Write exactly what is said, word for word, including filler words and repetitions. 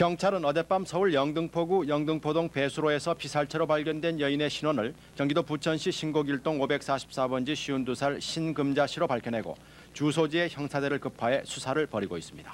경찰은 어젯밤 서울 영등포구 영등포동 배수로에서 피살체로 발견된 여인의 신원을 경기도 부천시 신곡일동 오백사십사 번지 오십이 살 신금자 씨로 밝혀내고 주소지의 형사대를 급파해 수사를 벌이고 있습니다.